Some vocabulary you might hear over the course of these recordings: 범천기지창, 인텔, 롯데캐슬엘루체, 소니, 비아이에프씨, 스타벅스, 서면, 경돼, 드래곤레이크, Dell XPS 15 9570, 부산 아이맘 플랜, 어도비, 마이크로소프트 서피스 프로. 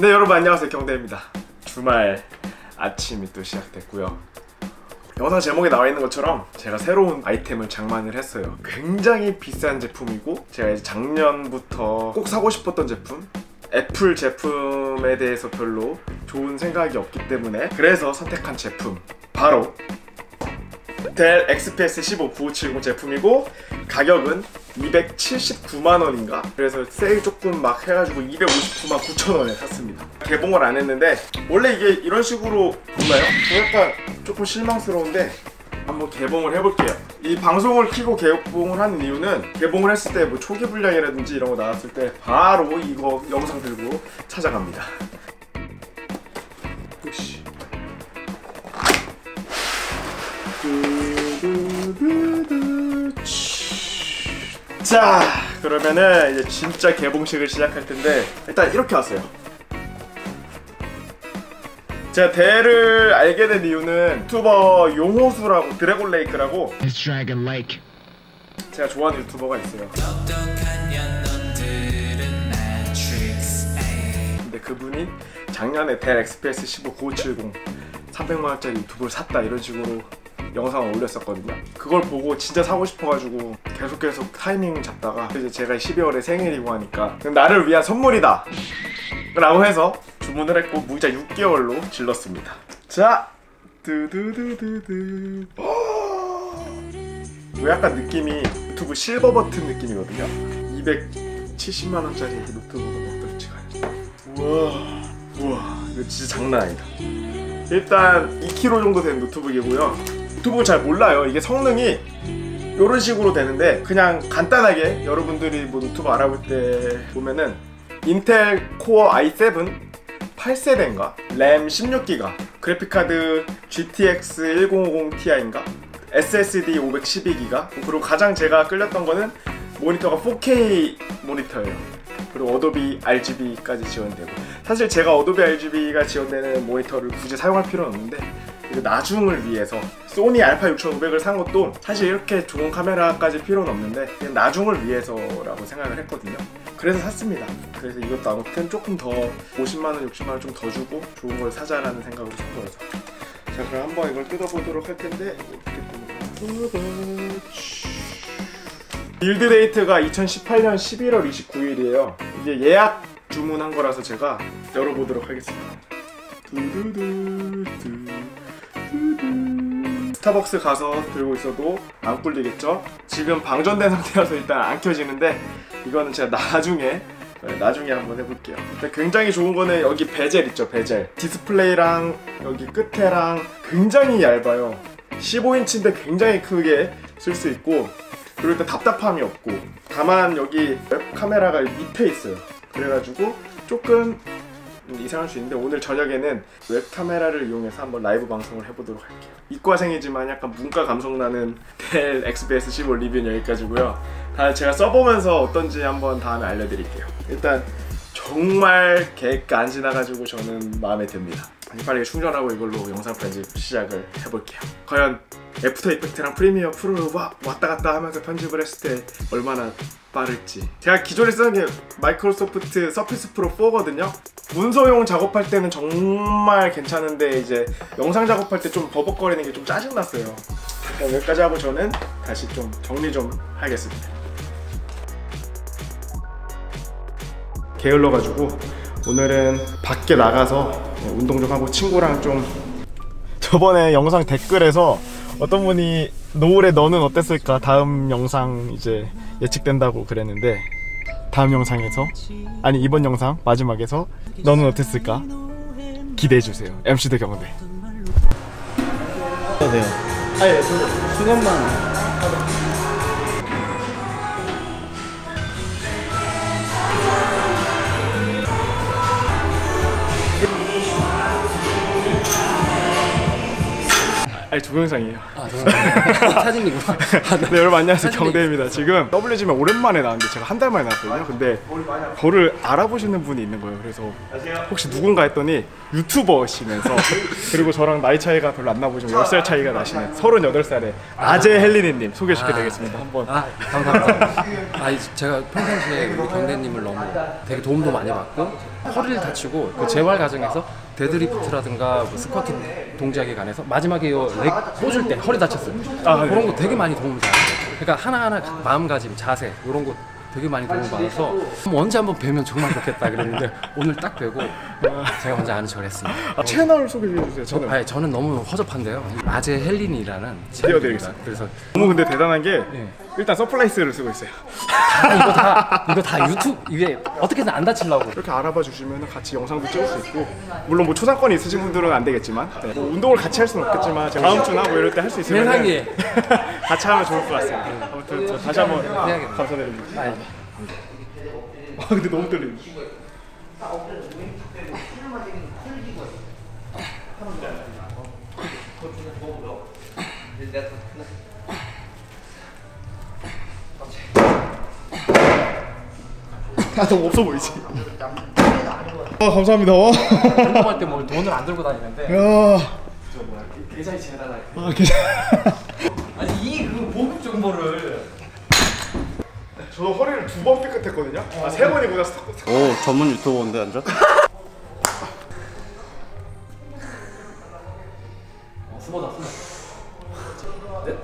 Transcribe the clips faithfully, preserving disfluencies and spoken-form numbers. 네, 여러분 안녕하세요. 경돼입니다. 주말 아침이 또 시작됐고요. 영상 제목에 나와 있는 것처럼 제가 새로운 아이템을 장만을 했어요. 굉장히 비싼 제품이고 제가 이제 작년부터 꼭 사고 싶었던 제품, 애플 제품에 대해서 별로 좋은 생각이 없기 때문에 그래서 선택한 제품, 바로 델 엑스피에스 십오 구오칠공 제품이고 가격은 이백칠십구만 원인가? 그래서 세일 조금 막 해가지고 이백오십구만 구천 원에 샀습니다. 개봉을 안 했는데 원래 이게 이런 식으로 보나요? 약간 조금 실망스러운데 한번 개봉을 해볼게요. 이 방송을 켜고 개봉을 하는 이유는 개봉을 했을 때 뭐 초기 분량이라든지 이런 거 나왔을 때 바로 이거 영상 들고 찾아갑니다. 역시 자, 그러면은 이제 진짜 개봉식을 시작할 텐데 일단 이렇게 왔어요. 제가 델을 알게 된 이유는 유튜버 용호수라고, 드래곤 레이크라고 Dragon Lake. 제가 좋아하는 유튜버가 있어요. 근데 그분이 작년에 델 엑스피에스 십오 구오칠공 삼백만 원짜리 유튜브를 샀다 이런 식으로 영상을 올렸었거든요. 그걸 보고 진짜 사고 싶어가지고 계속 계속 타이밍 잡다가 이제 제가 십이월에 생일이고 하니까 나를 위한 선물이다! 라고 해서 주문을 했고 무이자 육 개월로 질렀습니다. 자! 두두두두두 이 약간 느낌이 노트북 실버 버튼 느낌이거든요. 이백칠십만 원짜리 노트북은 어떨지 가요. 우와 우와 이거 진짜 장난 아니다. 일단 이 킬로그램 정도 되는 노트북이고요. 유튜브 잘 몰라요. 이게 성능이 이런 식으로 되는데 그냥 간단하게 여러분들이 뭐 유튜브 알아볼 때 보면은 인텔 코어 아이 세븐 팔 세대인가? 램 십육 기가, 그래픽카드 지티엑스 천오백 티아이인가? 에스에스디 오백십이 기가, 그리고 가장 제가 끌렸던 거는 모니터가 포케이 모니터예요. 그리고 어도비 알지비까지 지원되고, 사실 제가 어도비 알지비가 지원되는 모니터를 굳이 사용할 필요는 없는데 나중을 위해서 소니 알파 육천오백을 산 것도 사실 이렇게 좋은 카메라까지 필요는 없는데 그냥 나중을 위해서라고 생각을 했거든요. 그래서 샀습니다. 그래서 이것도 아무튼 조금 더 오십만 원, 육십만 원 좀 더 주고 좋은 걸 사자라는 생각으로 산 거예요. 자, 그럼 한번 이걸 뜯어보도록 할 텐데 어떻게 뜯는 빌드 데이트가 이천십팔년 십일월 이십구일이에요 이게 예약 주문한 거라서 제가 열어보도록 하겠습니다. 두두두두 스타벅스 가서 들고 있어도 안 꿀리겠죠? 지금 방전된 상태여서 일단 안 켜지는데 이거는 제가 나중에 나중에 한번 해볼게요. 근데 굉장히 좋은 거는 여기 베젤 있죠? 베젤 디스플레이랑 여기 끝에랑 굉장히 얇아요. 십오 인치인데 굉장히 크게 쓸 수 있고, 그리고 일단 답답함이 없고, 다만 여기 웹카메라가 밑에 있어요. 그래가지고 조금 이상할 수 있는데 오늘 저녁에는 웹카메라를 이용해서 한번 라이브 방송을 해보도록 할게요. 이과생이지만 약간 문과 감성 나는 델 엑스피에스 십오 리뷰는 여기까지고요. 다 제가 써보면서 어떤지 한번 다음에 알려드릴게요. 일단 정말 계획가 안 지나가지고 저는 마음에 듭니다. 빨리 빨리 충전하고 이걸로 영상 편집 시작을 해볼게요. 과연 애프터 이펙트랑 프리미어 프로를 왔다 갔다 하면서 편집을 했을 때 얼마나 빠를지. 제가 기존에 쓰는 게 마이크로소프트 서피스 프로 사거든요. 문서용 작업할 때는 정말 괜찮은데 이제 영상 작업할 때 좀 버벅거리는 게 좀 짜증났어요. 여기까지 하고 저는 다시 좀 정리 좀 하겠습니다. 게을러가지고 오늘은 밖에 나가서 운동 좀 하고 친구랑 좀, 저번에 영상 댓글에서 어떤 분이 노을에 너는 어땠을까? 다음 영상 이제 예측된다고 그랬는데 다음 영상에서, 아니 이번 영상 마지막에서 너는 어땠을까? 기대해주세요. 엠씨 대 경돼. 안녕하세요. 아예 수건만 아니 동영상이에요. 아 동영상 사진이구나. 네, 여러분 안녕하세요. 경대입니다. 지금 더블유지엠에 오랜만에 나왔는데 제가 한 달 만에 나왔거든요. 근데 저를 알아보시는 분이 있는 거예요. 그래서 혹시 누군가 했더니 유튜버시면서 그리고 저랑 나이 차이가 별로 안 나보지만 열 살 차이가 나시는 서른여덟 살의 아재 헬리니님 소개시켜 드리겠습니다. 한번. 아 감사합니다. 아 제가 평상시에 우리 경대님을 너무 되게 도움도 많이 받고 허리를 다치고 그 재활 과정에서 데드리프트라든가 스쿼트 동작에 관해서 마지막에 렉 꽂을 때 허리 다쳤어요. 아, 그런 거 되게 많이 도움을 받았어요. 그러니까 하나하나 마음가짐, 자세 이런 거 되게 많이 도움을 받아서 언제 한번 뵈면 정말 좋겠다 그랬는데 오늘 딱 뵈고 제가 혼자 아는 척을 했습니다. 아, 채널 소개해주세요. 저는 아니, 저는 너무 허접한데요. 아재 헬린이라는 채널입니다. 그래서 너무 근데 대단한 게 네. 일단 서플라이스를 쓰고 있어요. 아, 이거 다 이거 다 유튜브 이게 어떻게든 안 다치려고 이렇게 알아봐 주시면 같이 영상도 찍을 수 있고, 물론 뭐 초상권이 있으신 분들은 안 되겠지만 네. 뭐 운동을 같이 할 수는 없겠지만 제가 다음 주나 뭐 이럴 때 할 수 있으면 세상에 같이 하면 좋을 것 같습니다. 네. 아무튼 저 다시 한번 해야겠다. 감사드립니다. 아, 아 근데 너무 떨리네. 아, 너무 없어 보이지? 아, 감사합니다. 운동할 때 뭘 돈을 안 들고 다니는데 저 뭐야, 계좌이 지나달라. 아, 계좌. 아니, 이 그 보급 정보를 저도 허리를 두 번 삐끗했거든요? 어, 아, 세 네. 번이구나. 오, 전문 유튜버인데 앉아? 어, 숨어다, 숨어. 넷?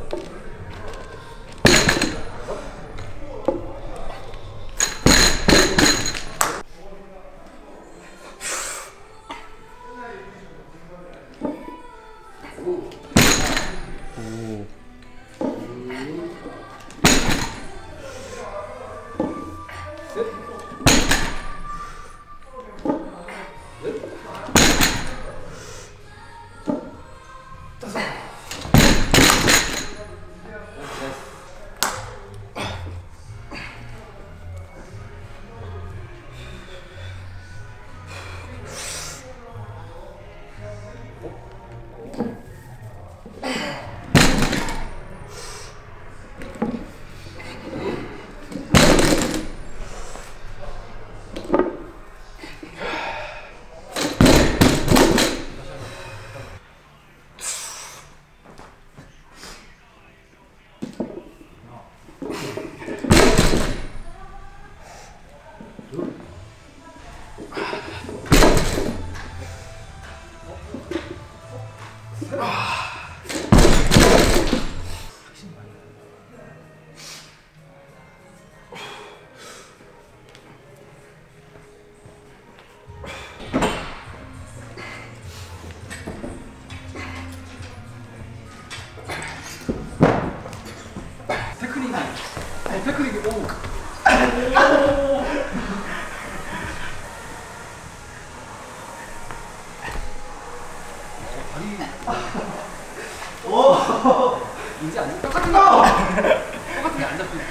이제 안 잡혀. 똑같은 게 안 잡히지.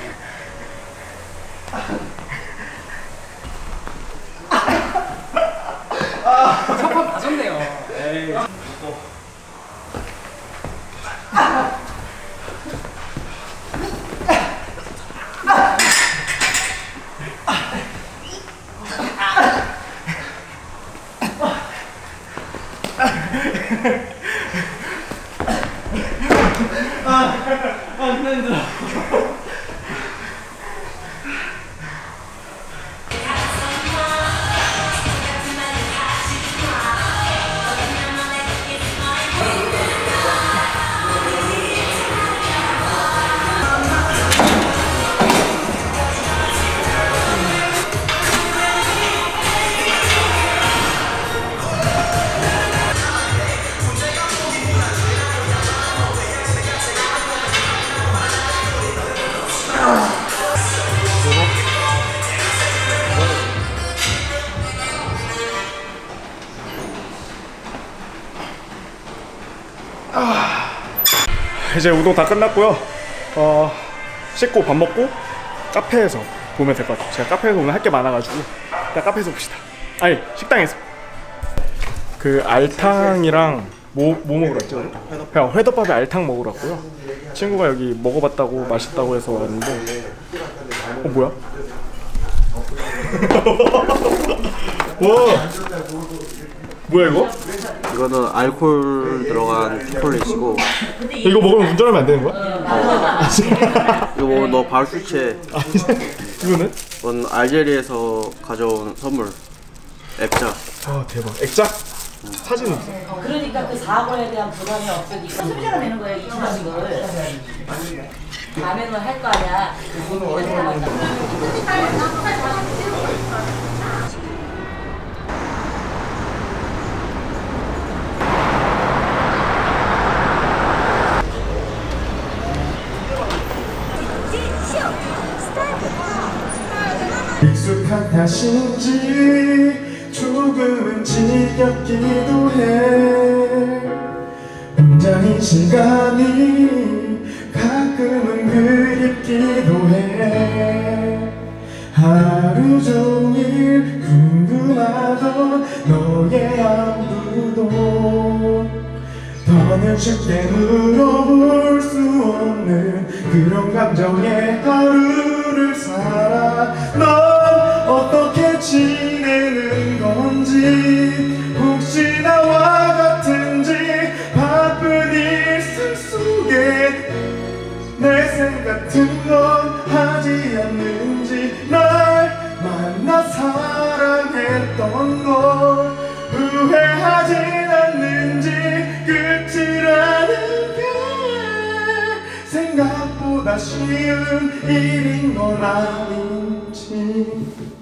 첫판 봐줬네요. 에이. 이제 운동 다 끝났고요. 어, 씻고 밥 먹고 카페에서 보면 될 것 같아요. 제가 카페에서 오늘 할 게 많아가지고 일단 카페에서 봅시다. 아니 식당에서 그 알탕이랑 뭐, 뭐 먹으러 왔죠? 그냥 회덮밥에 알탕 먹으러 왔고요. 친구가 여기 먹어봤다고 맛있다고 해서 왔는데 어 뭐야? 와 뭐야 이거? 이거는 알코올 들어간 초콜릿이고. 이거 먹으면 운전하면 안 되는 거야? 어. 이거 먹으면 너 바로 출체. 이거는? 이건 알제리에서 가져온 선물. 액자. 아 대박. 액자? 응. 사진은? 어, 그러니까 그 사고에 대한 부담이 없으니까 소비자가 되는 거예요. 이 주식을. 밤에는 할 거 아니야. 이거는 어디서 하는 거야? 익숙한 탓인지 조금은 지겹기도 해. 혼자인 시간이 가끔은 그립기도 해. 하루 종일 궁금하던 너의 아무도 더는 쉽게 물어볼 수 없는 그런 감정의 하루를 살아. 넌 어떻게 지내는 건지, 혹시 나와 같은지. 바쁜 일상 속에 내 생각은 넌 하지 않는지. 날 만나 사랑했던 걸 후회하지 않는지. 끝이라는 게 생각보다 쉬운 일인 건 아닌지.